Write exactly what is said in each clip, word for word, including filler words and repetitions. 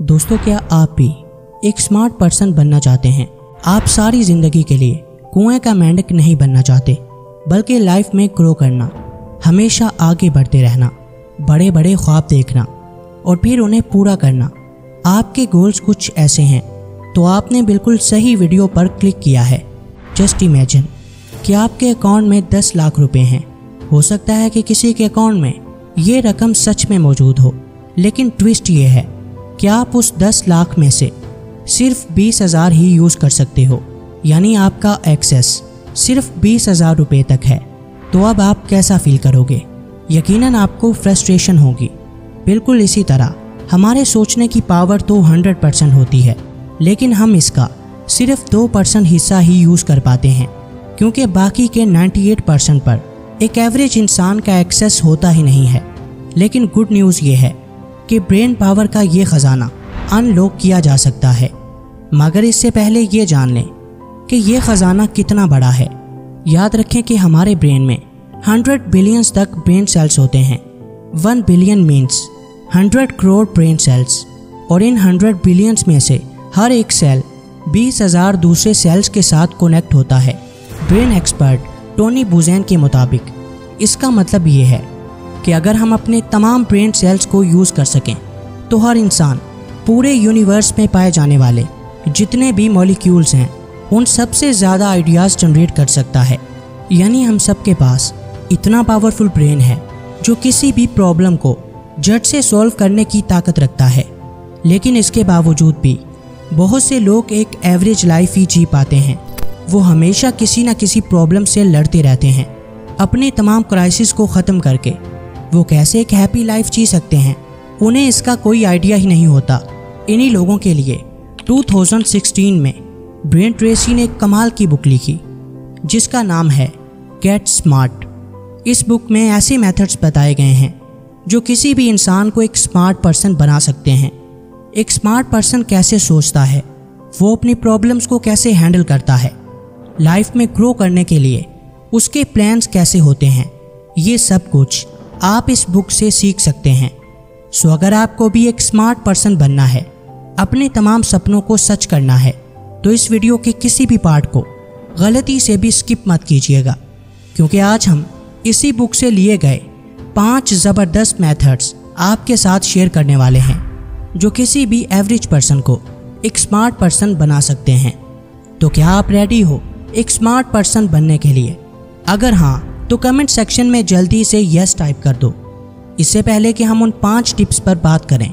दोस्तों, क्या आप भी एक स्मार्ट पर्सन बनना चाहते हैं? आप सारी जिंदगी के लिए कुएं का मेंढक नहीं बनना चाहते, बल्कि लाइफ में ग्रो करना, हमेशा आगे बढ़ते रहना, बड़े बड़े ख्वाब देखना और फिर उन्हें पूरा करना। आपके गोल्स कुछ ऐसे हैं, तो आपने बिल्कुल सही वीडियो पर क्लिक किया है। जस्ट इमेजिन कि आपके अकाउंट में दस लाख रुपए हैं। हो सकता है कि किसी के अकाउंट में ये रकम सच में मौजूद हो, लेकिन ट्विस्ट ये है कि आप उस दस लाख में से सिर्फ बीस हज़ार ही यूज़ कर सकते हो, यानी आपका एक्सेस सिर्फ बीस हज़ार रुपये तक है। तो अब आप कैसा फील करोगे? यकीनन आपको फ्रस्ट्रेशन होगी। बिल्कुल इसी तरह हमारे सोचने की पावर तो हंड्रेड परसेंट होती है, लेकिन हम इसका सिर्फ दो परसेंट हिस्सा ही यूज़ कर पाते हैं, क्योंकि बाकी के नाइन्टी एट परसेंट पर एक एवरेज इंसान का एक्सेस होता ही नहीं है। लेकिन गुड न्यूज़ ये है कि ब्रेन पावर का ये ख़जाना अनलॉक किया जा सकता है। मगर इससे पहले ये जान लें कि ये ख़जाना कितना बड़ा है। याद रखें कि हमारे ब्रेन में हंड्रेड बिलियंस तक ब्रेन सेल्स होते हैं। One billion means hundred crore brain cells, और इन हंड्रेड बिलियंस में से हर एक सेल बीस हज़ार दूसरे सेल्स के साथ कनेक्ट होता है। ब्रेन एक्सपर्ट टोनी बुज़ैन के मुताबिक इसका मतलब ये है कि अगर हम अपने तमाम ब्रेन सेल्स को यूज़ कर सकें, तो हर इंसान पूरे यूनिवर्स में पाए जाने वाले जितने भी मॉलिक्यूल्स हैं, उन सबसे ज़्यादा आइडियाज़ जनरेट कर सकता है। यानी हम सब के पास इतना पावरफुल ब्रेन है जो किसी भी प्रॉब्लम को झट से सॉल्व करने की ताकत रखता है। लेकिन इसके बावजूद भी बहुत से लोग एक एवरेज लाइफ ही जी पाते हैं। वो हमेशा किसी न किसी प्रॉब्लम से लड़ते रहते हैं। अपने तमाम क्राइसिस को ख़त्म करके वो कैसे एक हैप्पी लाइफ जी सकते हैं, उन्हें इसका कोई आइडिया ही नहीं होता। इन्हीं लोगों के लिए दो हज़ार सोलह में ब्रायन ट्रेसी ने एक कमाल की बुक लिखी, जिसका नाम है गेट स्मार्ट। इस बुक में ऐसे मेथड्स बताए गए हैं जो किसी भी इंसान को एक स्मार्ट पर्सन बना सकते हैं। एक स्मार्ट पर्सन कैसे सोचता है, वो अपनी प्रॉब्लम्स को कैसे हैंडल करता है, लाइफ में ग्रो करने के लिए उसके प्लान्स कैसे होते हैं, ये सब कुछ आप इस बुक से सीख सकते हैं। सो अगर आपको भी एक स्मार्ट पर्सन बनना है, अपने तमाम सपनों को सच करना है, तो इस वीडियो के किसी भी पार्ट को गलती से भी स्किप मत कीजिएगा, क्योंकि आज हम इसी बुक से लिए गए पांच ज़बरदस्त मेथड्स आपके साथ शेयर करने वाले हैं जो किसी भी एवरेज पर्सन को एक स्मार्ट पर्सन बना सकते हैं। तो क्या आप रेडी हो एक स्मार्ट पर्सन बनने के लिए? अगर हाँ, तो कमेंट सेक्शन में जल्दी से यस टाइप कर दो। इससे पहले कि हम उन पांच टिप्स पर बात करें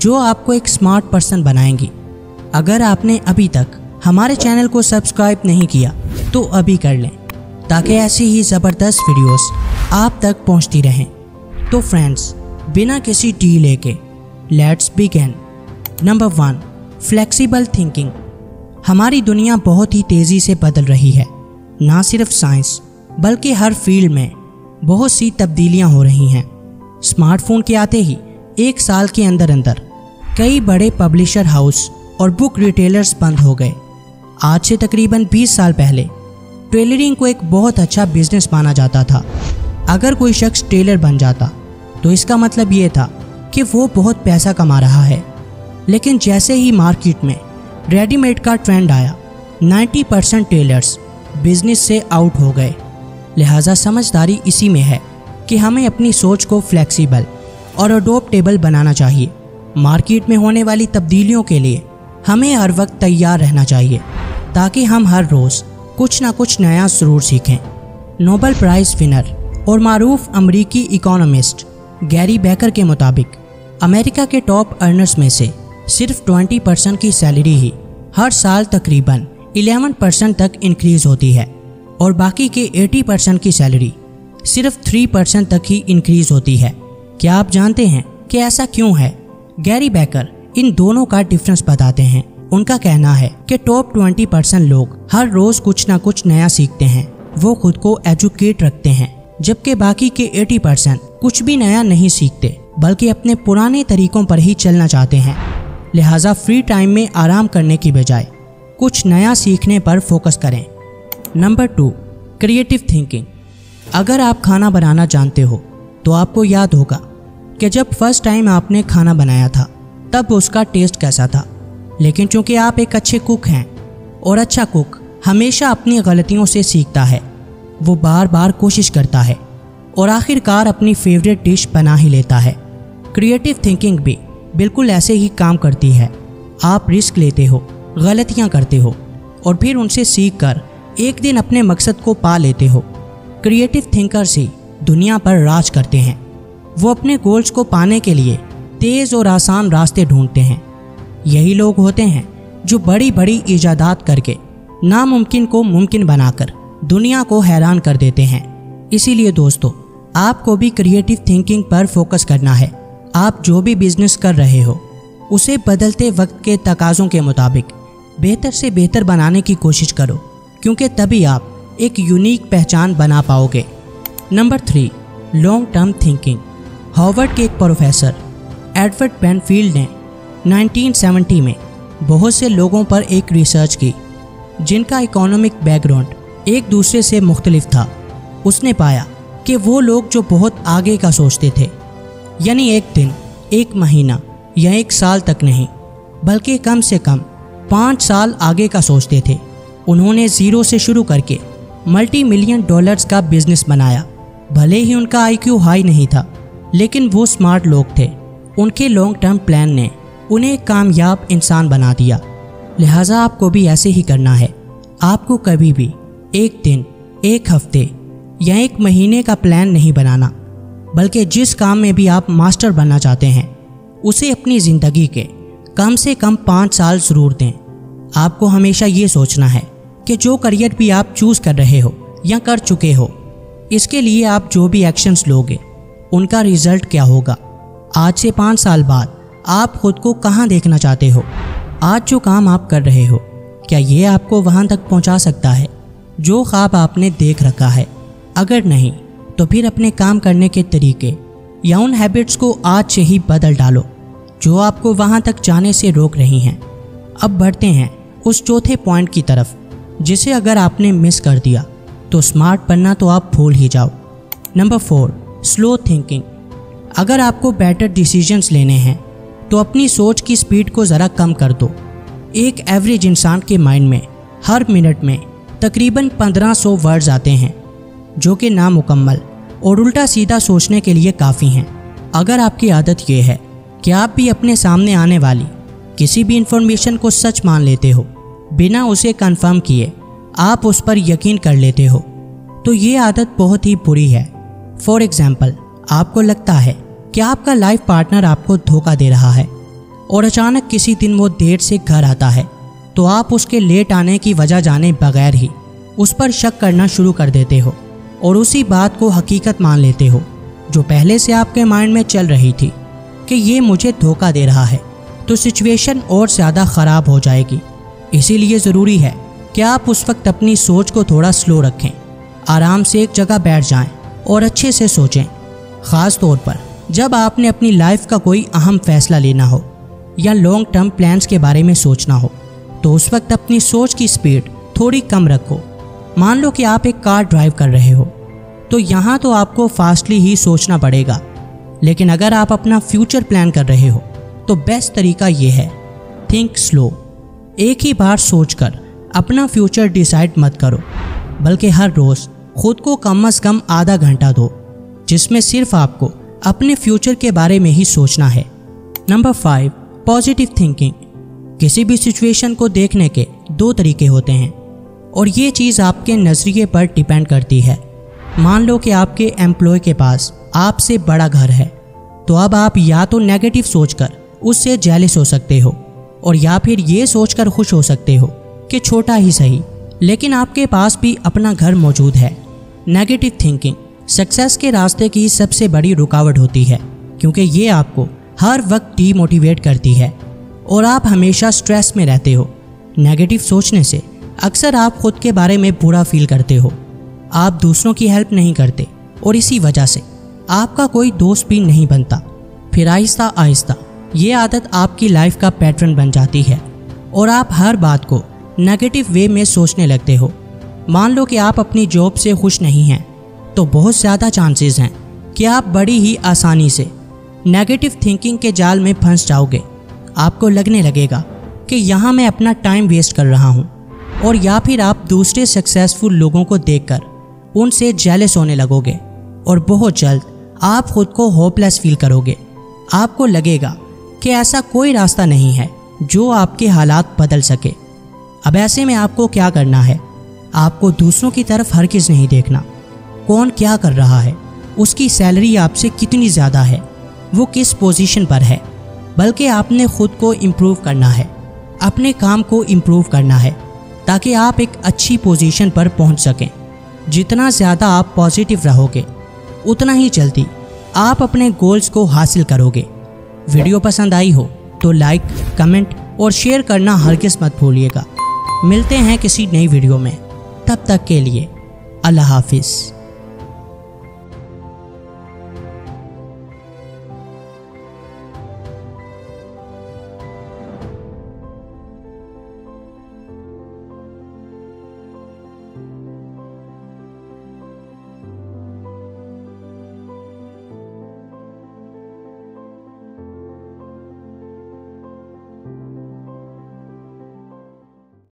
जो आपको एक स्मार्ट पर्सन बनाएंगी, अगर आपने अभी तक हमारे चैनल को सब्सक्राइब नहीं किया तो अभी कर लें, ताकि ऐसी ही ज़बरदस्त वीडियोस आप तक पहुंचती रहें। तो फ्रेंड्स, बिना किसी डिले के let's begin. Number one, flexible thinking. हमारी दुनिया बहुत ही तेज़ी से बदल रही है। ना सिर्फ साइंस बल्कि हर फील्ड में बहुत सी तब्दीलियां हो रही हैं। स्मार्टफोन के आते ही एक साल के अंदर अंदर कई बड़े पब्लिशर हाउस और बुक रिटेलर्स बंद हो गए। आज से तकरीबन बीस साल पहले टेलरिंग को एक बहुत अच्छा बिजनेस माना जाता था। अगर कोई शख्स टेलर बन जाता तो इसका मतलब ये था कि वो बहुत पैसा कमा रहा है। लेकिन जैसे ही मार्केट में रेडीमेड का ट्रेंड आया, नाइन्टी परसेंट टेलर्स बिजनेस से आउट हो गए। लिहाजा समझदारी इसी में है कि हमें अपनी सोच को फ्लेक्सिबल और अडोप्टेबल बनाना चाहिए। मार्केट में होने वाली तब्दीलियों के लिए हमें हर वक्त तैयार रहना चाहिए, ताकि हम हर रोज़ कुछ ना कुछ नया ज़रूर सीखें। नोबेल प्राइज़ विनर और मारूफ अमरीकी इकोनॉमिस्ट गैरी बेकर के मुताबिक अमेरिका के टॉप अर्नर्स में से सिर्फ ट्वेंटी परसेंट की सैलरी ही हर साल तकरीबन इलेवन परसेंट तक इंक्रीज़ होती है, और बाकी के अस्सी परसेंट की सैलरी सिर्फ तीन परसेंट तक ही इंक्रीज होती है। क्या आप जानते हैं कि ऐसा क्यों है? गैरी बेकर इन दोनों का डिफरेंस बताते हैं। उनका कहना है कि टॉप बीस परसेंट लोग हर रोज कुछ ना कुछ नया सीखते हैं, वो खुद को एजुकेट रखते हैं, जबकि बाकी के अस्सी परसेंट कुछ भी नया नहीं सीखते, बल्कि अपने पुराने तरीकों पर ही चलना चाहते हैं। लिहाजा फ्री टाइम में आराम करने की बजाय कुछ नया सीखने पर फोकस करें। Number two, creative thinking. अगर आप खाना बनाना जानते हो तो आपको याद होगा कि जब फर्स्ट टाइम आपने खाना बनाया था तब उसका टेस्ट कैसा था। लेकिन चूंकि आप एक अच्छे कुक हैं और अच्छा कुक हमेशा अपनी गलतियों से सीखता है, वो बार बार कोशिश करता है और आखिरकार अपनी फेवरेट डिश बना ही लेता है। क्रिएटिव थिंकिंग भी बिल्कुल ऐसे ही काम करती है। आप रिस्क लेते हो, गलतियां करते हो और फिर उनसे सीखकर एक दिन अपने मकसद को पा लेते हो। क्रिएटिव थिंकर्स ही दुनिया पर राज करते हैं। वो अपने गोल्स को पाने के लिए तेज़ और आसान रास्ते ढूंढते हैं। यही लोग होते हैं जो बड़ी बड़ी ईजादात करके नामुमकिन को मुमकिन बनाकर दुनिया को हैरान कर देते हैं। इसीलिए दोस्तों, आपको भी क्रिएटिव थिंकिंग पर फोकस करना है। आप जो भी बिजनेस कर रहे हो उसे बदलते वक्त के तकाज़ों के मुताबिक बेहतर से बेहतर बनाने की कोशिश करो, क्योंकि तभी आप एक यूनिक पहचान बना पाओगे। Number three, long term thinking. Harvard के एक प्रोफेसर एडवर्ड पेनफील्ड ने नाइनटीन सेवेंटी में बहुत से लोगों पर एक रिसर्च की जिनका इकोनॉमिक बैकग्राउंड एक दूसरे से मुख्तलिफ था। उसने पाया कि वो लोग जो बहुत आगे का सोचते थे, यानी एक दिन, एक महीना या एक साल तक नहीं बल्कि कम से कम पाँच साल आगे का सोचते थे, उन्होंने ज़ीरो से शुरू करके मल्टी मिलियन डॉलर्स का बिजनेस बनाया। भले ही उनका आईक्यू हाई नहीं था, लेकिन वो स्मार्ट लोग थे। उनके लॉन्ग टर्म प्लान ने उन्हें एक कामयाब इंसान बना दिया। लिहाजा आपको भी ऐसे ही करना है। आपको कभी भी एक दिन, एक हफ्ते या एक महीने का प्लान नहीं बनाना, बल्कि जिस काम में भी आप मास्टर बनना चाहते हैं उसे अपनी ज़िंदगी के कम से कम पाँच साल ज़रूर दें। आपको हमेशा ये सोचना है कि जो करियर भी आप चूज़ कर रहे हो या कर चुके हो, इसके लिए आप जो भी एक्शंस लोगे उनका रिज़ल्ट क्या होगा। आज से पाँच साल बाद आप खुद को कहाँ देखना चाहते हो? आज जो काम आप कर रहे हो, क्या ये आपको वहाँ तक पहुँचा सकता है जो ख्वाब आपने देख रखा है? अगर नहीं, तो फिर अपने काम करने के तरीके या उन हैबिट्स को आज से ही बदल डालो जो आपको वहाँ तक जाने से रोक रही हैं। अब बढ़ते हैं उस चौथे पॉइंट की तरफ, जिसे अगर आपने मिस कर दिया तो स्मार्ट बनना तो आप भूल ही जाओ। Number four, slow thinking. अगर आपको बेटर डिसीजंस लेने हैं तो अपनी सोच की स्पीड को ज़रा कम कर दो। एक एवरेज इंसान के माइंड में हर मिनट में तकरीबन पंद्रह सौ वर्ड्स आते हैं, जो कि नामुकम्मल और उल्टा सीधा सोचने के लिए काफ़ी हैं। अगर आपकी आदत ये है कि आप भी अपने सामने आने वाली किसी भी इंफॉर्मेशन को सच मान लेते हो, बिना उसे कंफर्म किए आप उस पर यकीन कर लेते हो, तो ये आदत बहुत ही बुरी है। फॉर एग्ज़ाम्पल, आपको लगता है कि आपका लाइफ पार्टनर आपको धोखा दे रहा है और अचानक किसी दिन वो देर से घर आता है, तो आप उसके लेट आने की वजह जाने बगैर ही उस पर शक करना शुरू कर देते हो और उसी बात को हकीकत मान लेते हो जो पहले से आपके माइंड में चल रही थी कि ये मुझे धोखा दे रहा है, तो सिचुएशन और ज़्यादा ख़राब हो जाएगी। इसीलिए ज़रूरी है कि आप उस वक्त अपनी सोच को थोड़ा स्लो रखें, आराम से एक जगह बैठ जाएं और अच्छे से सोचें। ख़ास तौर पर जब आपने अपनी लाइफ का कोई अहम फैसला लेना हो या लॉन्ग टर्म प्लान्स के बारे में सोचना हो, तो उस वक्त अपनी सोच की स्पीड थोड़ी कम रखो। मान लो कि आप एक कार ड्राइव कर रहे हो, तो यहाँ तो आपको फास्टली ही सोचना पड़ेगा, लेकिन अगर आप अपना फ्यूचर प्लान कर रहे हो तो बेस्ट तरीका ये है, थिंक स्लो। एक ही बार सोचकर अपना फ्यूचर डिसाइड मत करो, बल्कि हर रोज़ खुद को कम से कम आधा घंटा दो जिसमें सिर्फ आपको अपने फ्यूचर के बारे में ही सोचना है। Number five, positive thinking. किसी भी सिचुएशन को देखने के दो तरीके होते हैं और ये चीज़ आपके नज़रिए पर डिपेंड करती है। मान लो कि आपके एम्प्लॉय के पास आपसे बड़ा घर है, तो अब आप या तो नेगेटिव सोचकर उससे जेलिस हो सकते हो और या फिर ये सोचकर खुश हो सकते हो कि छोटा ही सही, लेकिन आपके पास भी अपना घर मौजूद है। नेगेटिव थिंकिंग सक्सेस के रास्ते की सबसे बड़ी रुकावट होती है, क्योंकि ये आपको हर वक्त डीमोटिवेट करती है और आप हमेशा स्ट्रेस में रहते हो। नेगेटिव सोचने से अक्सर आप खुद के बारे में बुरा फील करते हो, आप दूसरों की हेल्प नहीं करते और इसी वजह से आपका कोई दोस्त भी नहीं बनता। फिर आहिस्ता आहिस्ता ये आदत आपकी लाइफ का पैटर्न बन जाती है और आप हर बात को नेगेटिव वे में सोचने लगते हो। मान लो कि आप अपनी जॉब से खुश नहीं हैं, तो बहुत ज़्यादा चांसेस हैं कि आप बड़ी ही आसानी से नेगेटिव थिंकिंग के जाल में फंस जाओगे आपको लगने लगेगा कि यहाँ मैं अपना टाइम वेस्ट कर रहा हूँ, और या फिर आप दूसरे सक्सेसफुल लोगों को देखकर उनसे जेलस होने लगोगे और बहुत जल्द आप खुद को होपलेस फील करोगे। आपको लगेगा कि ऐसा कोई रास्ता नहीं है जो आपके हालात बदल सके। अब ऐसे में आपको क्या करना है? आपको दूसरों की तरफ हरगिज़ नहीं देखना। कौन क्या कर रहा है, उसकी सैलरी आपसे कितनी ज़्यादा है, वो किस पोजीशन पर है, बल्कि आपने खुद को इम्प्रूव करना है, अपने काम को इम्प्रूव करना है ताकि आप एक अच्छी पोजीशन पर पहुंच सकें। जितना ज़्यादा आप पॉजिटिव रहोगे उतना ही जल्दी आप अपने गोल्स को हासिल करोगे। वीडियो पसंद आई हो तो लाइक, कमेंट और शेयर करना हरगिज़ मत भूलिएगा। मिलते हैं किसी नई वीडियो में, तब तक के लिए अल्लाह हाफिज़।